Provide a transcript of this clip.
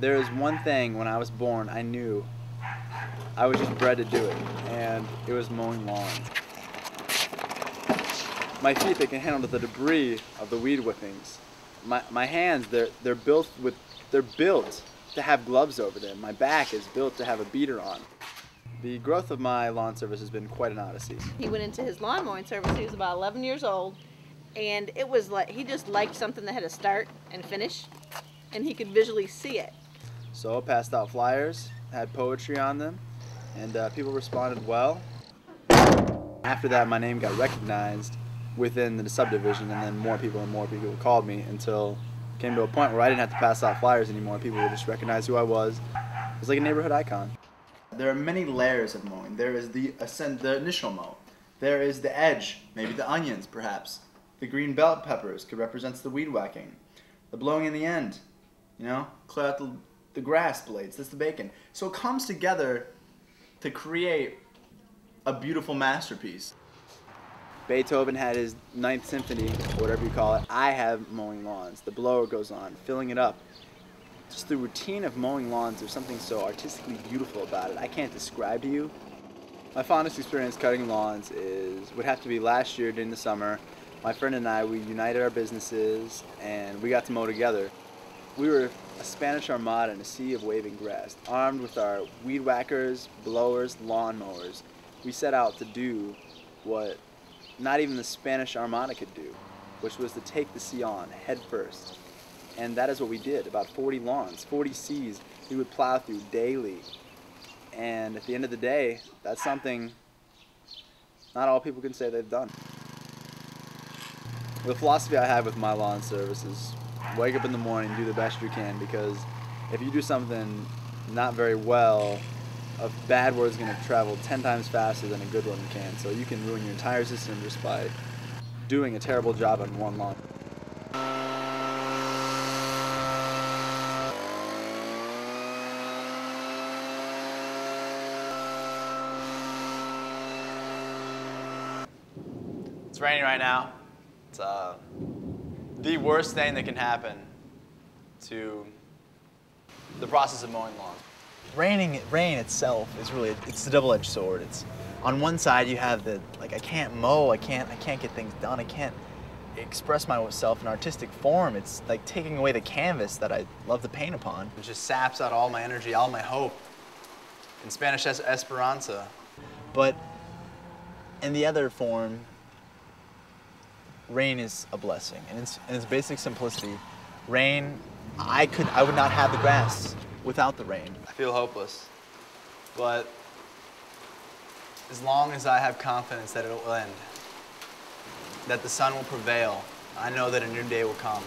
There is one thing when I was born I knew I was just bred to do it, and it was mowing lawns. My feet, they can handle the debris of the weed whippings. My hands, they're built to have gloves over them. My back is built to have a beater on. The growth of my lawn service has been quite an odyssey. He went into his lawn mowing service, he was about 11 years old, and it was like, he just liked something that had a start and finish, and he could visually see it. So I passed out flyers, had poetry on them, and people responded well. After that, my name got recognized within the subdivision, and then more people called me until it came to a point where I didn't have to pass out flyers anymore. People would just recognize who I was. It was like a neighborhood icon. There are many layers of mowing. There is the initial mow. There is the edge, maybe the onions, perhaps. The green bell peppers could represent the weed whacking. The blowing in the end, you know, clear out the grass blades, that's the bacon. So it comes together to create a beautiful masterpiece. Beethoven had his 9th symphony, whatever you call it. I have mowing lawns. The blower goes on, filling it up. Just the routine of mowing lawns, there's something so artistically beautiful about it. I can't describe to you. My fondest experience cutting lawns would have to be last year during the summer. My friend and I, we united our businesses and we got to mow together. We were a Spanish armada in a sea of waving grass, armed with our weed whackers, blowers, lawn mowers. We set out to do what not even the Spanish armada could do, which was to take the sea on head first. And that is what we did, about 40 lawns, 40 seas we would plow through daily. And at the end of the day, that's something not all people can say they've done. The philosophy I have with my lawn service is wake up in the morning, do the best you can, because if you do something not very well, a bad word is going to travel 10 times faster than a good one can. So you can ruin your entire system just by doing a terrible job on one lawn. It's raining right now. It's the worst thing that can happen to the process of mowing lawns. Rain itself is it's the double-edged sword. It's on one side you have the like I can't mow, I can't get things done, I can't express myself in artistic form. It's like taking away the canvas that I love to paint upon. It just saps out all my energy, all my hope. In Spanish, esperanza. But in the other form, rain is a blessing, and in its basic simplicity, rain, I would not have the grass without the rain. I feel hopeless, but as long as I have confidence that it will end, that the sun will prevail, I know that a new day will come.